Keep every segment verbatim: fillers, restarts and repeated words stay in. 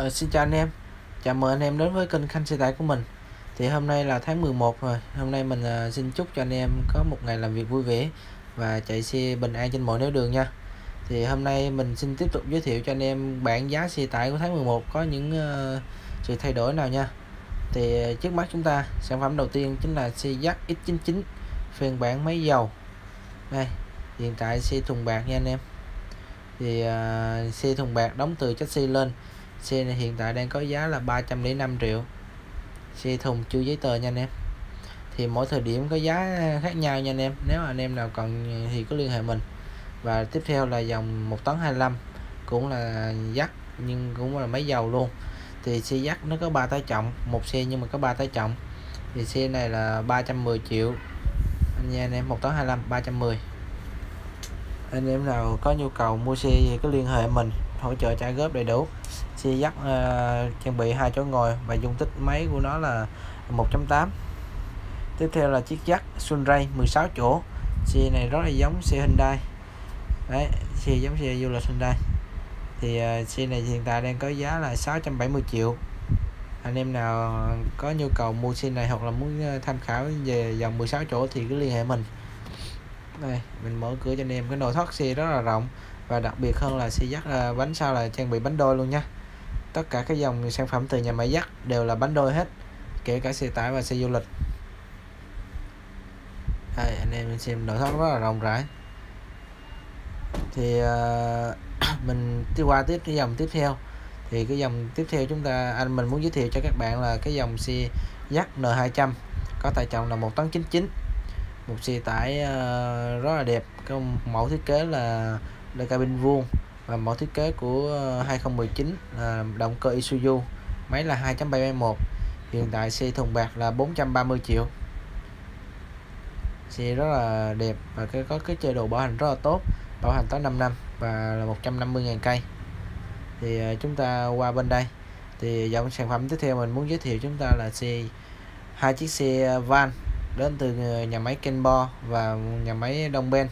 Ờ, xin chào anh em, chào mừng anh em đến với kênh Khanh Xe Tải của mình. Thì hôm nay là tháng mười một rồi. Hôm nay mình uh, xin chúc cho anh em có một ngày làm việc vui vẻ và chạy xe bình an trên mọi nẻo đường nha. Thì hôm nay mình xin tiếp tục giới thiệu cho anh em bảng giá xe tải của tháng mười một có những uh, sự thay đổi nào nha. Thì trước mắt chúng ta, sản phẩm đầu tiên chính là xe Jac X chín chín phiên bản máy dầu. Đây, hiện tại xe thùng bạc nha anh em. Thì uh, xe thùng bạc đóng từ chassis lên. Xe này hiện tại đang có giá là ba trăm lẻ năm triệu. Xe thùng chưa giấy tờ nha anh em. Thì mỗi thời điểm có giá khác nhau nha anh em. Nếu anh em nào cần thì cứ liên hệ mình. Và tiếp theo là dòng một tấn hai mươi lăm, cũng là Jac nhưng cũng là máy dầu luôn. Thì xe Jac nó có ba tải trọng, một xe nhưng mà có ba tải trọng. Thì xe này là ba trăm mười triệu anh nha anh em. Một tấn hai mươi lăm ba trăm mười. Anh em nào có nhu cầu mua xe thì cứ liên hệ mình, hỗ trợ trả góp đầy đủ. Xe Jac uh, trang bị hai chỗ ngồi và dung tích máy của nó là một chấm tám. Tiếp theo là chiếc Jac Sunray mười sáu chỗ. Xe này rất là giống xe Hyundai. Đấy, xe giống xe du lịch Hyundai. Thì uh, xe này hiện tại đang có giá là sáu trăm bảy mươi triệu. Anh em nào có nhu cầu mua xe này hoặc là muốn tham khảo về dòng mười sáu chỗ thì cứ liên hệ mình. Đây, mình mở cửa cho anh em. Cái nội thất xe rất là rộng. Và đặc biệt hơn là xe Jac là bánh sau là trang bị bánh đôi luôn nha. Tất cả các dòng sản phẩm từ nhà máy Jac đều là bánh đôi hết, kể cả xe tải và xe du lịch. Đây, anh em xem nội thất rất là rộng rãi. Thì uh, mình đi qua tiếp cái dòng tiếp theo. Thì cái dòng tiếp theo chúng ta anh mình muốn giới thiệu cho các bạn là cái dòng xe Jac N hai trăm có tải trọng là một tấn chín mươi chín. Một xe tải uh, rất là đẹp, cái mẫu thiết kế là là cabin vuông và mẫu thiết kế của hai không một chín, à, động cơ Isuzu, máy là hai chấm bảy một. Hiện tại xe thùng bạc là bốn trăm ba mươi triệu. Xe rất là đẹp và cái có cái chế độ bảo hành rất là tốt, bảo hành tới năm năm và là một trăm năm mươi nghìn cây. Thì à, chúng ta qua bên đây. Thì dòng sản phẩm tiếp theo mình muốn giới thiệu chúng ta là xe hai chiếc xe van đến từ nhà máy Kenbo và nhà máy Dongben.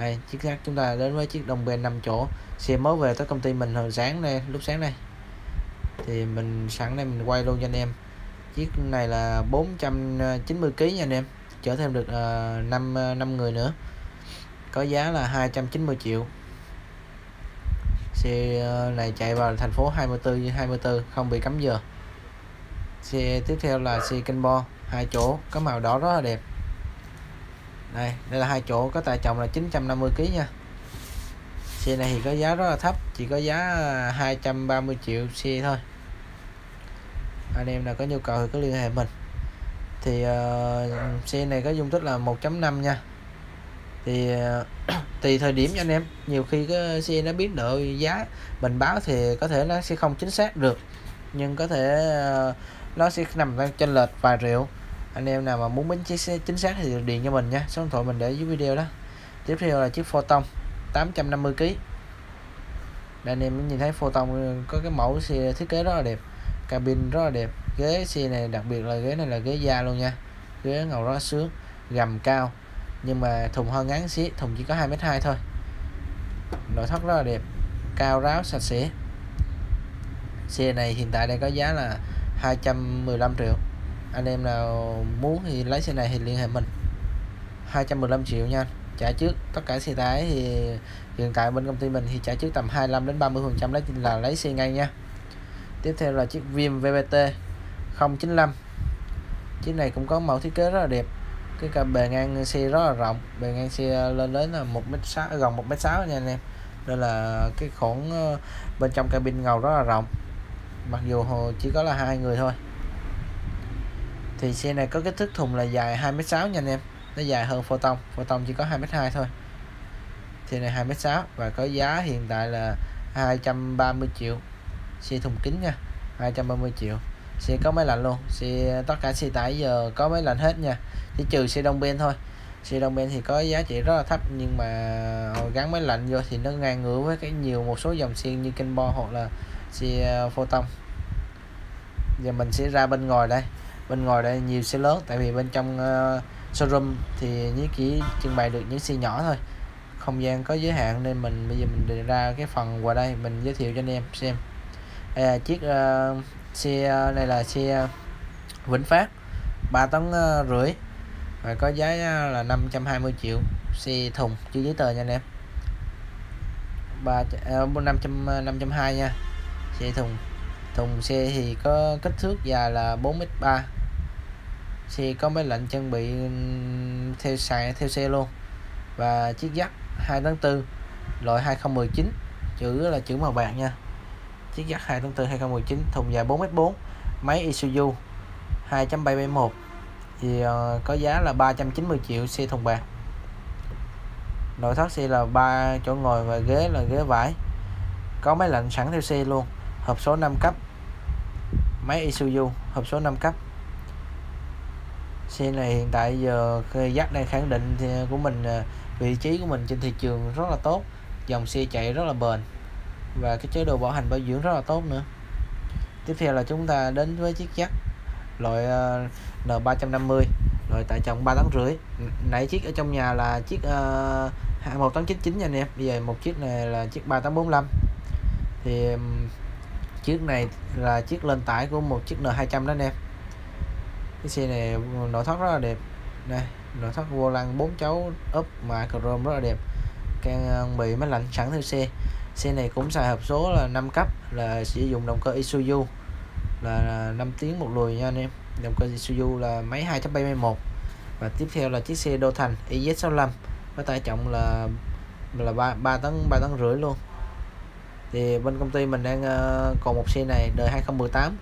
Đây, chiếc khác chúng ta đến với chiếc Dongben năm chỗ. Xe mới về tới công ty mình hồi sáng đây, lúc sáng đây. Thì mình sẵn đây mình quay luôn cho anh em. Chiếc này là bốn trăm chín mươi ki lô gam nha anh em. Chở thêm được uh, năm người nữa. Có giá là hai trăm chín mươi triệu. Xe này chạy vào thành phố hai mươi tư trên hai mươi tư, không bị cấm giờ. Xe tiếp theo là xe Kenbo hai chỗ, có màu đỏ rất là đẹp. Đây, đây là hai chỗ có tải trọng là chín trăm năm mươi ki lô gam nha. Xe này thì có giá rất là thấp, chỉ có giá hai trăm ba mươi triệu xe thôi. Anh em nào có nhu cầu thì cứ liên hệ mình. Thì uh, xe này có dung tích là một chấm năm nha. Thì uh, tùy thời điểm nha anh em, nhiều khi cái xe nó biến đổi giá, mình báo thì có thể nó sẽ không chính xác được, nhưng có thể uh, nó sẽ nằm chênh lệch vài triệu. Anh em nào mà muốn bánh chiếc xe chính xác thì điện cho mình nha, số điện thoại mình để dưới video đó. Tiếp theo là chiếc Photon tám trăm năm mươi ki lô gam. Đây, anh em nhìn thấy Photon có cái mẫu xe thiết kế rất là đẹp, cabin rất là đẹp, ghế xe này đặc biệt là ghế này là ghế da luôn nha, ghế ngầu rất sướng, gầm cao nhưng mà thùng hơi ngắn xí, thùng chỉ có hai mét hai thôi. Nội thất rất là đẹp, cao ráo sạch sẽ. Xe này hiện tại đây có giá là hai trăm mười lăm triệu. Anh em nào muốn thì lấy xe này thì liên hệ mình. Hai trăm mười lăm triệu nha, trả trước. Tất cả xe tải thì hiện tại bên công ty mình thì trả trước tầm hai mươi lăm đến ba mươi phần trăm lấy là lấy xe ngay nha. Tiếp theo là chiếc Veam vê bê tê không chín lăm. Chiếc này cũng có mẫu thiết kế rất là đẹp, cái cả bề ngang xe rất là rộng, bề ngang xe lên đến là một mét sáu, gần một mét sáu nha anh em. Đây là cái khoảng bên trong cabin ngầu rất là rộng, mặc dù chỉ có là hai người thôi. Thì xe này có kích thước thùng là dài hai mét sáu nha anh em. Nó dài hơn Photon, Photon chỉ có hai mét hai thôi. Xe này hai mét sáu và có giá hiện tại là hai trăm ba mươi triệu. Xe thùng kính nha, hai trăm ba mươi triệu. Xe có máy lạnh luôn, xe tất cả xe tải giờ có máy lạnh hết nha, chỉ trừ xe Dongben thôi. Xe Dongben thì có giá trị rất là thấp nhưng mà gắn máy lạnh vô thì nó ngang ngửa với cái nhiều một số dòng xe như Kenbo hoặc là xe Photon. Giờ mình sẽ ra bên ngoài đây. Bên ngoài đây nhiều xe lớn, tại vì bên trong uh, showroom thì chỉ trưng bày được những xe nhỏ thôi, không gian có giới hạn, nên mình bây giờ mình ra cái phần qua đây mình giới thiệu cho anh em xem. Đây là chiếc uh, xe, đây là xe Vĩnh Phát ba tấn rưỡi và có giá là năm trăm hai mươi triệu, xe thùng chưa giấy tờ nha anh em. Ba năm trăm năm trăm hai nha, xe thùng. Thùng xe thì có kích thước dài là bốn mét ba, xe có máy lạnh trang bị theo sàn theo xe luôn. Và chiếc Jac hai tấn tư loại hai không một chín, chữ là chữ màu bạc nha. Chiếc Jac hai tấn tư hai không một chín, thùng dài bốn mét bốn, máy Isuzu hai chấm bảy bảy mốt thì uh, có giá là ba trăm chín mươi triệu, xe thùng bạc. Nội thất xe là ba chỗ ngồi và ghế là ghế vải, có máy lạnh sẵn theo xe luôn. Hộp số năm cấp, máy Isuzu hộp số năm cấp. Xe này hiện tại giờ Jac đang khẳng định thì của mình, vị trí của mình trên thị trường rất là tốt, dòng xe chạy rất là bền và cái chế độ bảo hành bảo dưỡng rất là tốt nữa. Tiếp theo là chúng ta đến với chiếc Jac loại N ba trăm năm mươi loại tải trọng ba tấn rưỡi. Nãy chiếc ở trong nhà là chiếc uh, một tấn chín mươi chín nha anh em, bây giờ một chiếc này là chiếc ba tấn bốn mươi lăm. Thì chiếc này là chiếc lên tải của một chiếc N hai trăm đó anh em. Cái xe này nội thất rất là đẹp. Đây, nội thất vô lăng bốn chấu ốp mạ chrome rất là đẹp, trang bị máy lạnh sẵn theo xe. Xe này cũng xài hộp số là năm cấp, là sử dụng động cơ Isuzu là năm tiếng một lùi nha anh em. Động cơ Isuzu là máy hai chấm bảy bảy mốt. Và tiếp theo là chiếc xe Đô Thành I Z sáu mươi lăm có tải trọng là là ba tấn ba tấn rưỡi luôn. Thì bên công ty mình đang còn một xe này đời hai không một tám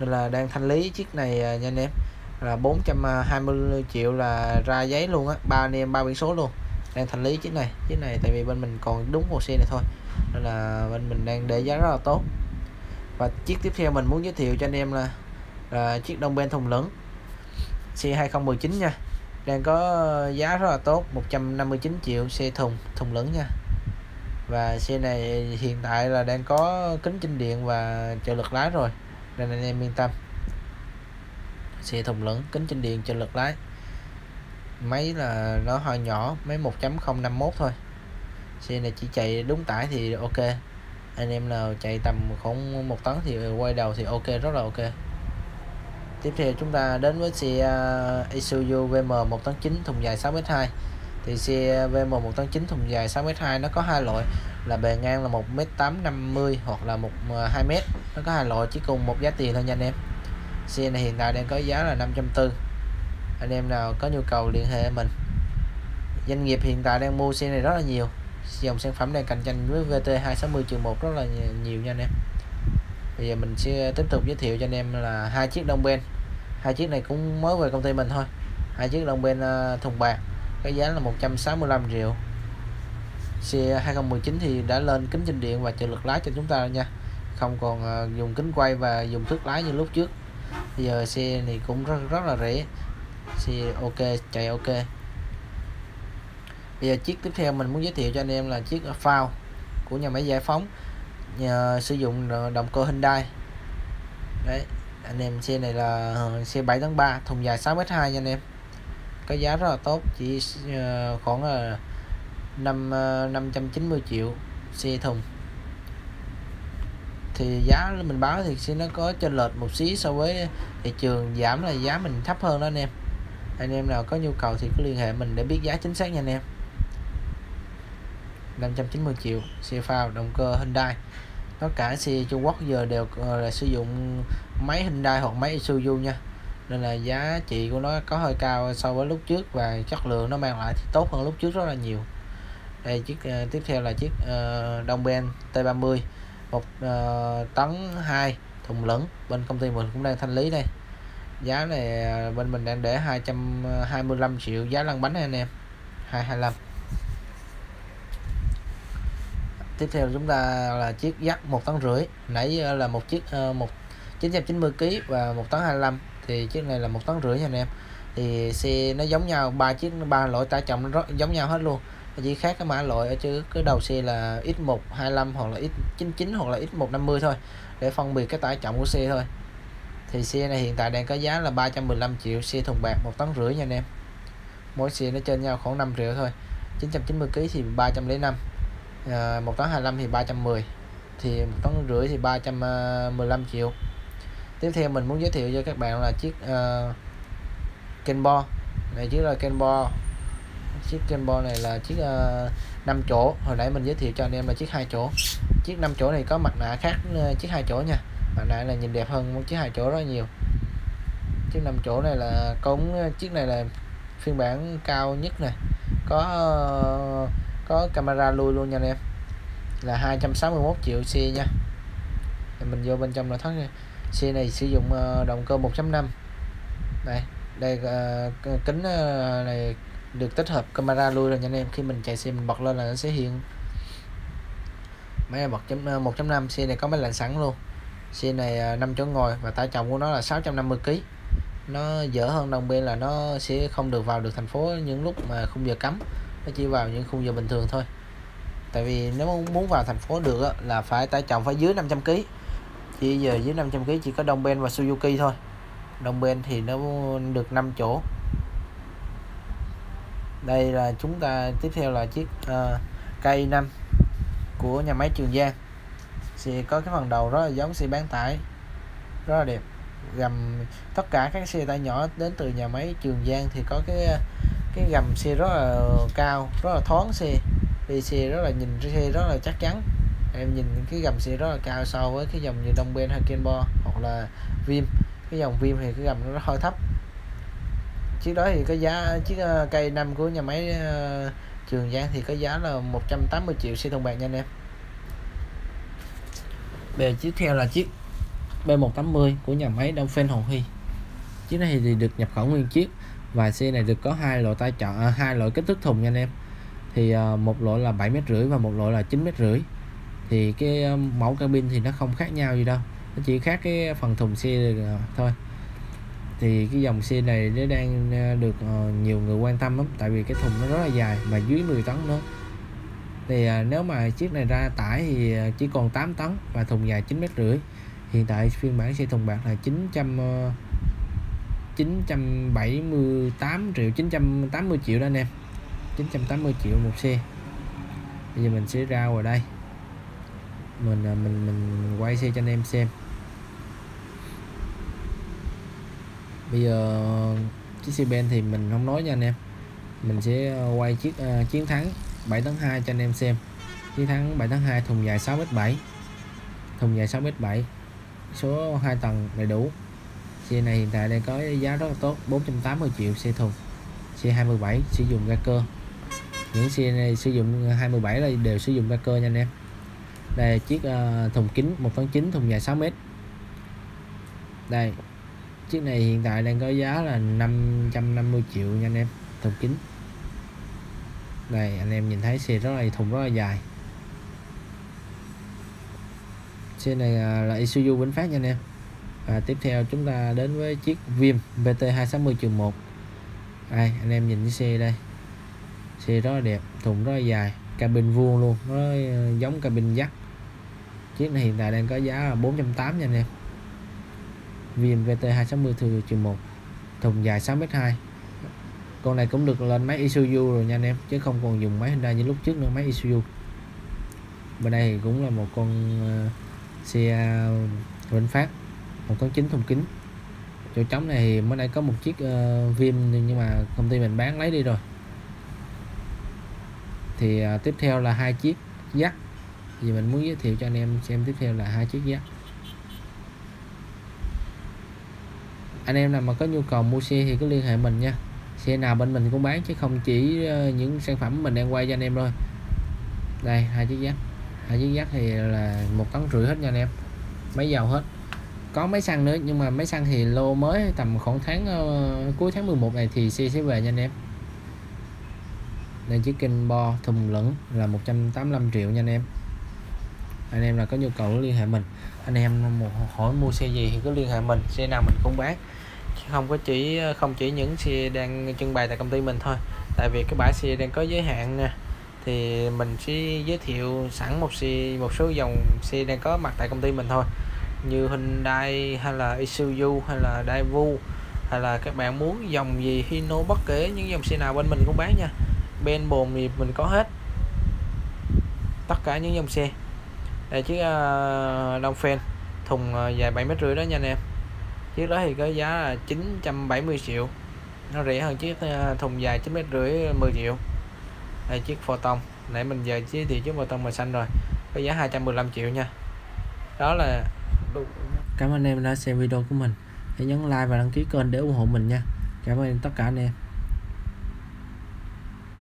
nên là đang thanh lý chiếc này nha anh em, là bốn trăm hai mươi triệu là ra giấy luôn á, ba anh em ba biển số luôn. Đang thanh lý chiếc này, chiếc này tại vì bên mình còn đúng một xe này thôi nên là bên mình đang để giá rất là tốt. Và chiếc tiếp theo mình muốn giới thiệu cho anh em là, là chiếc Dongben thùng lửng xe hai không một chín nha, đang có giá rất là tốt, một trăm năm mươi chín triệu, xe thùng thùng lửng nha. Và xe này hiện tại là đang có kính chỉnh điện và trợ lực lái rồi nên anh em yên tâm. Xe thùng lửng, kính chỉnh điện, trợ lực lái, máy là nó hơi nhỏ, máy một chấm không năm mốt thôi. Xe này chỉ chạy đúng tải thì ok, anh em nào chạy tầm khoảng một tấn thì quay đầu thì ok, rất là ok. Tiếp theo chúng ta đến với xe Isuzu vê em một tấn chín thùng dài sáu mét hai. Thì xe vê em một tấn chín thùng dài sáu mét hai nó có hai loại, là bề ngang là một mét tám năm mươi hoặc là một hai mét, nó có hai loại chỉ cùng một giá tiền thôi nha anh em. Xe này hiện tại đang có giá là năm trăm bốn mươi. Anh em nào có nhu cầu liên hệ mình. Doanh nghiệp hiện tại đang mua xe này rất là nhiều, dòng sản phẩm đang cạnh tranh với vê tê hai sáu mươi trừ một rất là nhiều nha anh em. Bây giờ mình sẽ tiếp tục giới thiệu cho anh em là hai chiếc Dongben. Hai chiếc này cũng mới về công ty mình thôi. Hai chiếc Dongben thùng bạc, cái giá là một trăm sáu mươi lăm triệu. Xe hai không một chín thì đã lên kính chỉnh điện và trợ lực lái cho chúng ta nha, không còn dùng kính quay và dùng thước lái như lúc trước. Bây giờ xe này cũng rất, rất là rẻ, xe ok, chạy ok. Bây giờ chiếc tiếp theo mình muốn giới thiệu cho anh em là chiếc ép a vê của nhà máy Giải Phóng, nhà, sử dụng động cơ Hyundai. Đấy, anh em xe này là xe bảy tấn ba, thùng dài sáu mét hai nha anh em. Có giá rất là tốt, chỉ khoảng là năm trăm chín mươi triệu, xe thùng. Thì giá mình báo thì xe nó có chênh lệch một xí so với thị trường, giảm là giá mình thấp hơn đó anh em. Anh em nào có nhu cầu thì cứ liên hệ mình để biết giá chính xác nha anh em. năm trăm chín mươi triệu, xe phao động cơ Hyundai. Tất cả xe Trung Quốc giờ đều là sử dụng máy Hyundai hoặc máy Isuzu nha, nên là giá trị của nó có hơi cao so với lúc trước và chất lượng nó mang lại thì tốt hơn lúc trước rất là nhiều. Đây, chiếc uh, tiếp theo là chiếc uh, Dongben T ba mươi một tấn hai thùng lửng, bên công ty mình cũng đang thanh lý đây. Giá này bên mình đang để hai trăm hai mươi lăm triệu, giá lăn bánh anh em, hai hai lăm. Tiếp theo chúng ta là chiếc Jac một tấn rưỡi, nãy là một chiếc một chín trăm chín mươi ki lô gam và một tấn hai mươi lăm, thì chiếc này là một tấn rưỡi nha anh em. Thì xe nó giống nhau, ba chiếc ba loại tải trọng rất giống nhau hết luôn, chỉ khác cái mã loại ở chứ cái đầu xe là X một hai mươi lăm hoặc là X chín mươi chín hoặc là X một trăm năm mươi thôi, để phân biệt cái tải trọng của xe thôi. Thì xe này hiện tại đang có giá là ba trăm mười lăm triệu, xe thùng bạc một tấn rưỡi nha anh em. Mỗi xe nó trên nhau khoảng năm triệu thôi. chín trăm chín mươi ki lô gam thì ba trăm lẻ năm, một tấn hai mươi lăm thì ba trăm mười, thì tấn rưỡi thì ba trăm mười lăm triệu. Tiếp theo mình muốn giới thiệu cho các bạn là chiếc uh, Kenbo này. Chiếc là Kenbo chiếc Kenbo này là chiếc uh, năm chỗ. Hồi nãy mình giới thiệu cho anh em là chiếc hai chỗ. Chiếc năm chỗ này có mặt nạ khác uh, chiếc hai chỗ nha. Mặt nạ là nhìn đẹp hơn một chiếc hai chỗ rất nhiều. Chiếc năm chỗ này là cống, chiếc này là phiên bản cao nhất này, có uh, có camera lui luôn nha anh em, là hai trăm sáu mươi mốt triệu xe nha. Mình vô bên trong là thoát nha. Xe này sử dụng động cơ một chấm năm. Đây, đây uh, kính này được tích hợp camera lui rồi nha anh em. Khi mình chạy xe mình bật lên là nó sẽ hiện máy bật một chấm năm. Xe này có máy lạnh sẵn luôn. Xe này năm chỗ ngồi và tải trọng của nó là sáu trăm năm mươi ki lô gam. Nó dở hơn Dongben là nó sẽ không được vào được thành phố những lúc mà khung giờ cấm. Nó chỉ vào những khung giờ bình thường thôi. Tại vì nếu muốn vào thành phố được á, là phải tải trọng phải dưới năm trăm ki lô gam. Chỉ giờ dưới năm trăm ki lô gam chỉ có Dongben và Suzuki thôi. Dongben thì nó được năm chỗ. Đây là chúng ta tiếp theo là chiếc uh, K I năm của nhà máy Trường Giang. Xe có cái phần đầu rất là giống xe bán tải, rất là đẹp. Gầm tất cả các xe tải nhỏ đến từ nhà máy Trường Giang thì có cái cái gầm xe rất là cao, rất là thoáng xe. Đi xe rất là nhìn xe rất là chắc chắn. Em nhìn cái gầm xe rất là cao so với cái dòng như Dongben hay Kenbo hoặc là Veam. Cái dòng Veam thì cái gầm nó hơi thấp. Chiếc đó thì có giá, chiếc K năm của nhà máy uh, Trường Giang thì có giá là một trăm tám mươi triệu xe đồng bạc nha anh em. Về tiếp theo là chiếc B một tám mươi của nhà máy Dongfeng Hồng Huy. Chiếc này thì được nhập khẩu nguyên chiếc và xe này được có hai loại tải trọng, à, hai loại kích thước thùng nha anh em. Thì uh, một loại là bảy mét rưỡi và một loại là chín mét rưỡi. Thì cái uh, mẫu cabin thì nó không khác nhau gì đâu. Nó chỉ khác cái phần thùng xe uh, thôi. Thì cái dòng xe này nó đang được nhiều người quan tâm lắm, tại vì cái thùng nó rất là dài mà dưới mười tấn nữa. Thì nếu mà chiếc này ra tải thì chỉ còn tám tấn và thùng dài chín mét rưỡi. Hiện tại phiên bản xe thùng bạc là chín trăm bảy mươi tám triệu chín trăm tám mươi triệu đó anh em, chín trăm tám mươi triệu một xe. Bây giờ mình sẽ ra ngoài đây mình mình mình quay xe cho anh em xem. Bây giờ chiếc xe ben thì mình không nói nha anh em. Mình sẽ quay chiếc uh, Chiến Thắng bảy tấn hai cho anh em xem. Chiến Thắng bảy tấn hai thùng dài sáu mét bảy. Thùng dài sáu mét bảy. Số hai tầng đầy đủ. Xe này hiện tại đây có giá rất là tốt, bốn trăm tám mươi triệu xe thùng. Xe hai mươi bảy sử dụng ga cơ. Những xe này sử dụng hai mươi bảy là đều sử dụng ga cơ nha anh em. Đây là chiếc uh, thùng kính một tấn chín thùng dài sáu mét. Đây. Chiếc này hiện tại đang có giá là năm trăm năm mươi triệu nha anh em, thùng kính. Đây anh em nhìn thấy xe rất là thùng rất là dài. Xe này là Isuzu Vĩnh Phát nha anh em. Và tiếp theo chúng ta đến với chiếc Veam vê tê hai sáu không một. Đây anh em nhìn cái xe đây. Xe rất là đẹp, thùng rất là dài, cabin vuông luôn, nó giống cabin Jac. Chiếc này hiện tại đang có giá là bốn trăm tám mươi nha anh em. Veam vê tê hai sáu không một thùng dài sáu mét hai. Con này cũng được lên máy Isuzu rồi nha anh em, chứ không còn dùng máy Hyundai như lúc trước nữa, máy Isuzu. Bên đây thì cũng là một con uh, xe Vĩnh Phát một tấn chín thùng kính. Chỗ trống này thì mới đây có một chiếc uh, Veam nhưng mà công ty mình bán lấy đi rồi. Thì uh, tiếp theo là hai chiếc Jac. Thì mình muốn giới thiệu cho anh em xem tiếp theo là hai chiếc Jac. Anh em nào mà có nhu cầu mua xe thì cứ liên hệ mình nha. Xe nào bên mình cũng bán chứ không chỉ những sản phẩm mình đang quay cho anh em thôi. Đây hai chiếc Jac, hai chiếc Jac thì là một tấn rưỡi hết nha anh em, máy dầu hết, có máy xăng nữa nhưng mà máy xăng thì lô mới tầm khoảng tháng uh, cuối tháng mười một này thì xe sẽ về nha anh em. Đây chiếc Kenbo thùng lửng là một trăm tám mươi lăm triệu nha anh em. Anh em là có nhu cầu liên hệ mình. Anh em một hỏi mua xe gì thì cứ liên hệ mình, xe nào mình cũng bán, không có chỉ không chỉ những xe đang trưng bày tại công ty mình thôi. Tại vì cái bãi xe đang có giới hạn nè, thì mình sẽ giới thiệu sẵn một xe một số dòng xe đang có mặt tại công ty mình thôi, như Hyundai hay là Isuzu hay là Daivu, hay là các bạn muốn dòng gì Hino, bất kể những dòng xe nào bên mình cũng bán nha. Bên bồn thì mình có hết tất cả những dòng xe. Đây chiếc uh, Dongfeng thùng uh, dài bảy mét rưỡi đó nha anh em. Chiếc đó thì có giá là chín trăm bảy mươi triệu, nó rẻ hơn chiếc uh, thùng dài chín mét rưỡi mười triệu. Đây chiếc Photon nãy mình giờ giới thiệu, chiếc Photon màu xanh rồi, có giá hai trăm mười lăm triệu nha. Đó là cảm ơn anh em đã xem video của mình, hãy nhấn like và đăng ký kênh để ủng hộ mình nha. Cảm ơn tất cả anh em.